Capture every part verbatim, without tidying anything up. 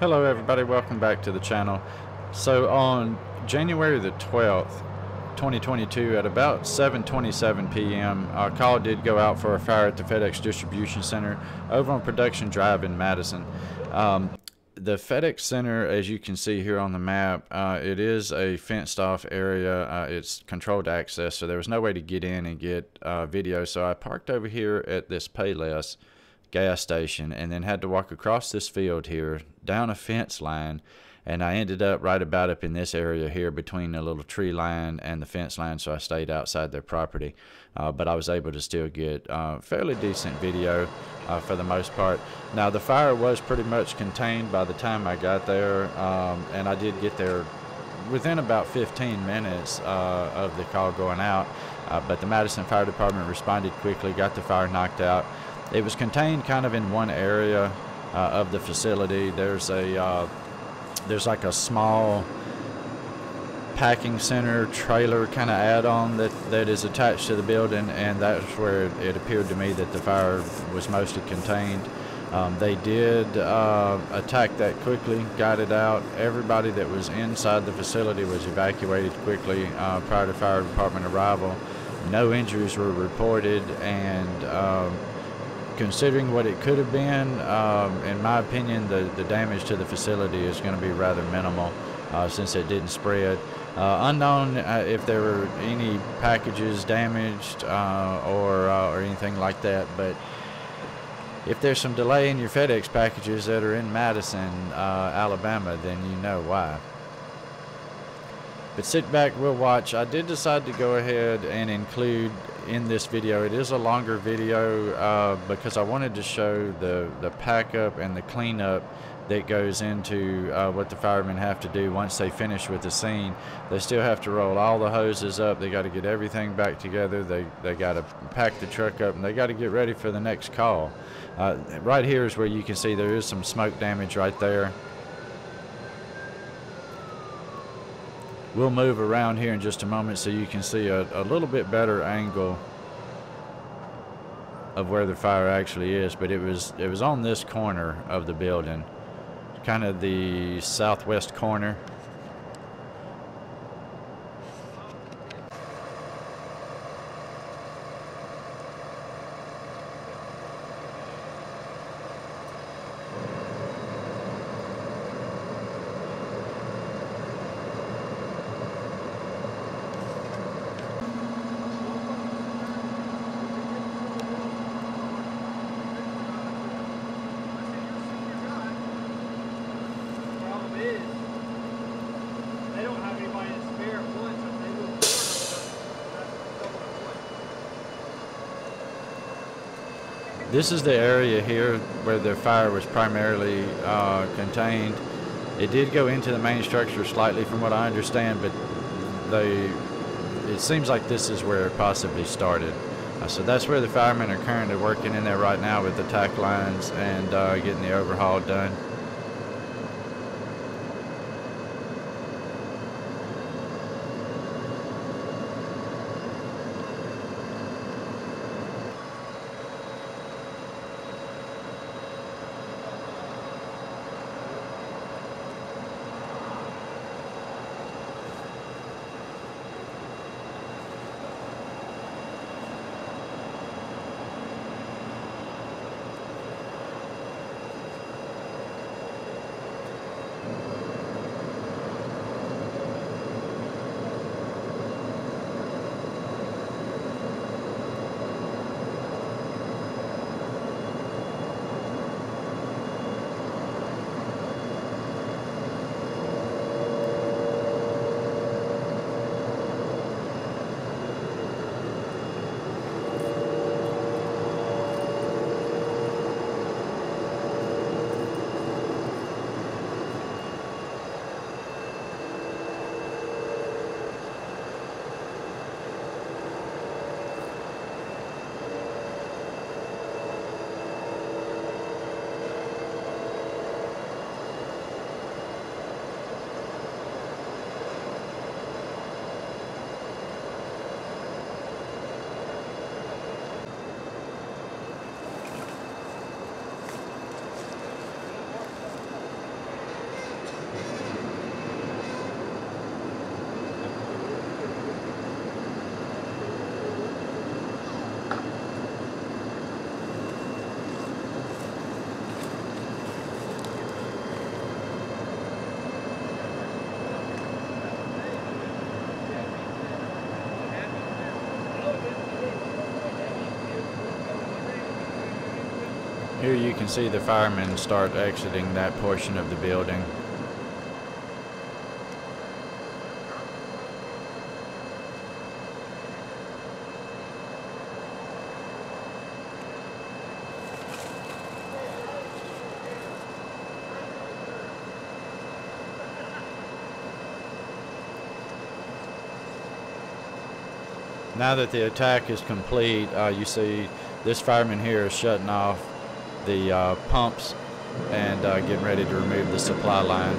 Hello everybody, welcome back to the channel. So on January the twelfth twenty twenty-two at about seven twenty-seven p m our call did go out for a fire at the FedEx distribution center over on Production Drive in Madison. Um, the FedEx center, as you can see here on the map, uh, it is a fenced off area. Uh, it's controlled access, so there was no way to get in and get uh, video, so I parked over here at this Payless gas station and then had to walk across this field here down a fence line, and I ended up right about up in this area here between the little tree line and the fence line, so I stayed outside their property, uh, but I was able to still get uh, fairly decent video uh, for the most part. Now the fire was pretty much contained by the time I got there, um, and I did get there within about fifteen minutes uh, of the call going out, uh, but the Madison Fire Department responded quickly, got the fire knocked out. It was contained kind of in one area uh, of the facility. There's a uh, there's like a small packing center trailer kind of add-on that that is attached to the building, and that's where it appeared to me that the fire was mostly contained. Um, they did uh, attack that quickly, got it out. Everybody that was inside the facility was evacuated quickly uh, prior to fire department arrival. No injuries were reported, and um, considering what it could have been, um, in my opinion, the, the damage to the facility is going to be rather minimal uh, since it didn't spread. Uh, unknown uh, if there were any packages damaged uh, or, uh, or anything like that, but if there's some delay in your FedEx packages that are in Madison, uh, Alabama, then you know why. But sit back, we'll watch. I did decide to go ahead and include in this video, it is a longer video uh, because I wanted to show the, the pack up and the cleanup that goes into uh, what the firemen have to do once they finish with the scene. They still have to roll all the hoses up, they got to get everything back together, they, they got to pack the truck up, and they got to get ready for the next call. Uh, right here is where you can see there is some smoke damage right there. We'll move around here in just a moment so you can see a, a little bit better angle of where the fire actually is, but it was it was on this corner of the building, kind of the southwest corner. This is the area here where the fire was primarily uh, contained. It did go into the main structure slightly from what I understand, but they, it seems like this is where it possibly started. Uh, so that's where the firemen are currently working in there right now with the tack lines and uh, getting the overhaul done. Here you can see the firemen start exiting that portion of the building. Now that the attack is complete, uh, you see this fireman here is shutting off the uh, pumps and uh, getting ready to remove the supply line.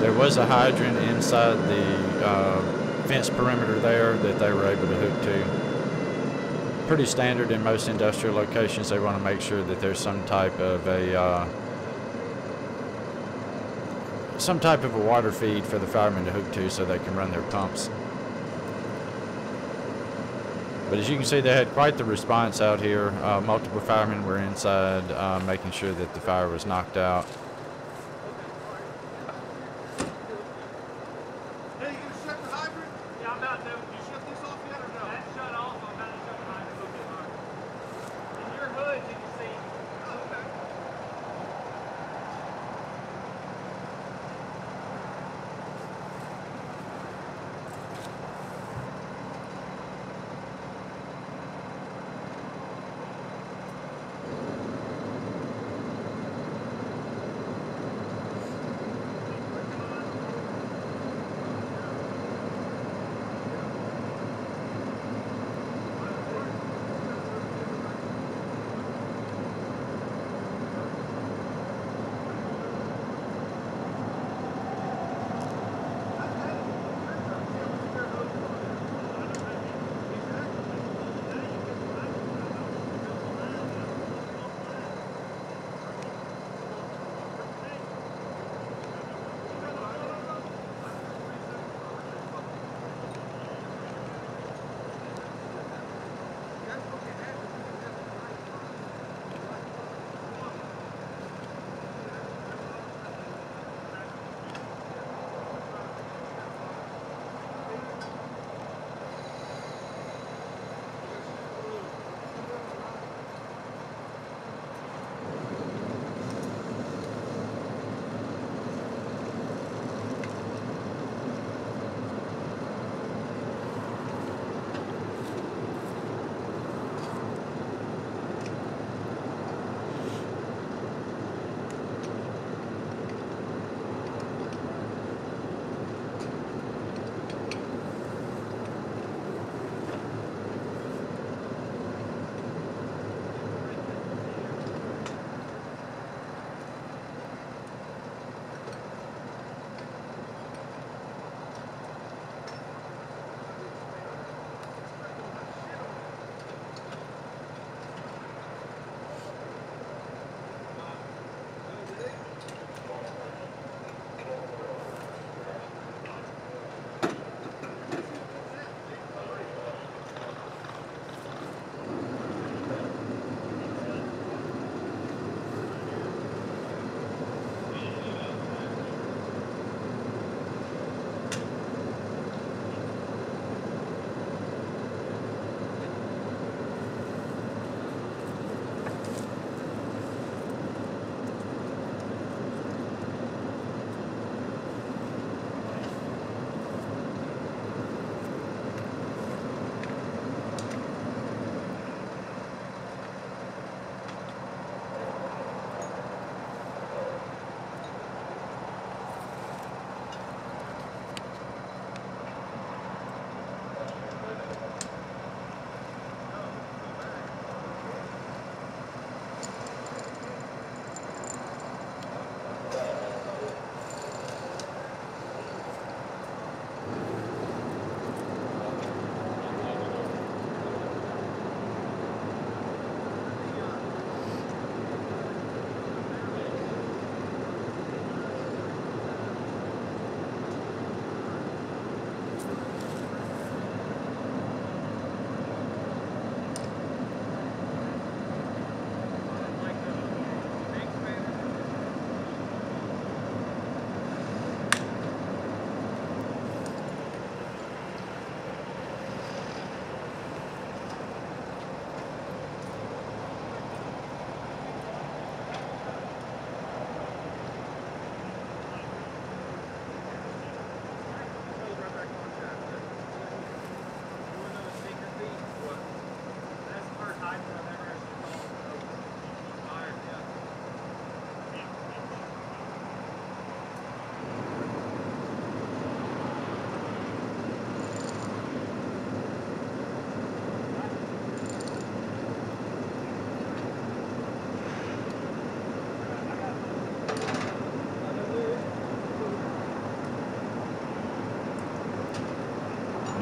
There was a hydrant inside the uh, fence perimeter there that they were able to hook to. Pretty standard in most industrial locations. They want to make sure that there's some type of a uh, some type of a water feed for the firemen to hook to so they can run their pumps. But as you can see, they had quite the response out here. Uh, multiple firemen were inside uh, making sure that the fire was knocked out. Hey, you shut the hydrant? Yeah, I'm out there. You shut this off yet or no? That's shut off. I'm about to shut the hydrant. Okay, all right. In your hood, did you see? Oh, okay.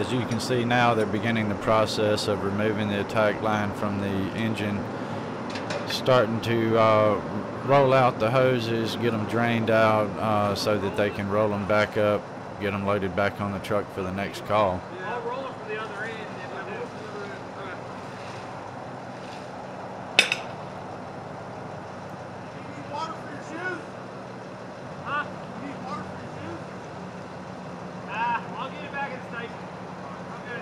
As you can see now, they're beginning the process of removing the attack line from the engine, starting to uh, roll out the hoses, get them drained out uh, so that they can roll them back up, get them loaded back on the truck for the next call. I'll roll it from the other end if I do. You need water for your shoes? Huh? You need water for your shoes? Ah, uh, I'll get it back at the station. I'm good.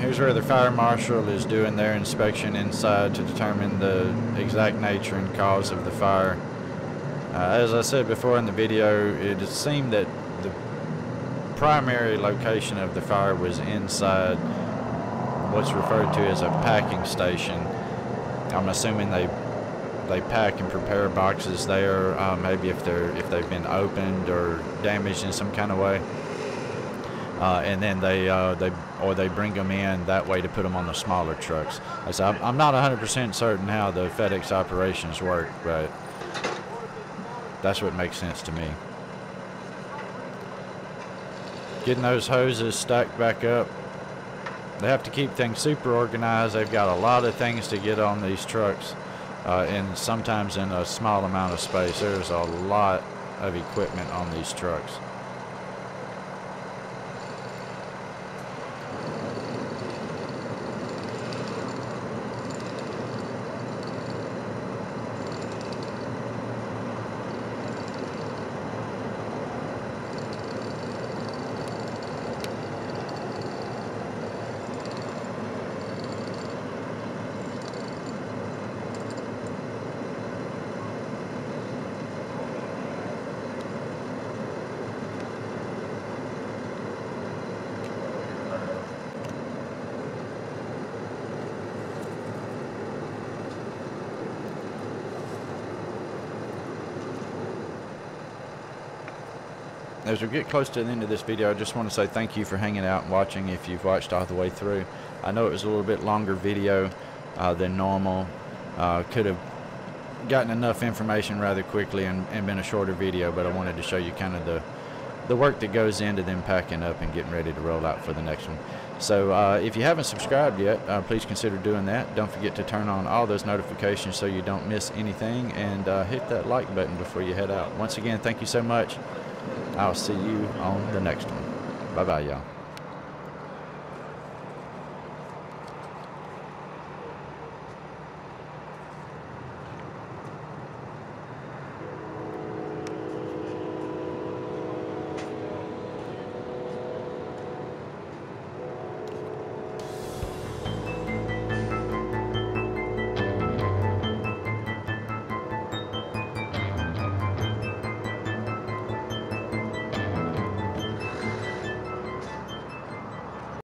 Here's where the fire marshal is doing their inspection inside to determine the exact nature and cause of the fire. Uh, as I said before in the video, it seemed that the primary location of the fire was inside what's referred to as a packing station. I'm assuming they they pack and prepare boxes there, um, maybe if they're if they've been opened or damaged in some kind of way, uh, and then they uh, they or they bring them in that way to put them on the smaller trucks. So I'm not one hundred percent certain how the FedEx operations work, but that's what makes sense to me. Getting those hoses stacked back up. They have to keep things super organized. They've got a lot of things to get on these trucks, uh, and sometimes in a small amount of space. There's a lot of equipment on these trucks. As we get close to the end of this video, I just want to say thank you for hanging out and watching if you've watched all the way through. I know it was a little bit longer video uh, than normal. Uh, could have gotten enough information rather quickly and, and been a shorter video, but I wanted to show you kind of the, the work that goes into them packing up and getting ready to roll out for the next one. So uh, if you haven't subscribed yet, uh, please consider doing that. Don't forget to turn on all those notifications so you don't miss anything, and uh, hit that like button before you head out. Once again, thank you so much. I'll see you on the next one. Bye-bye, y'all.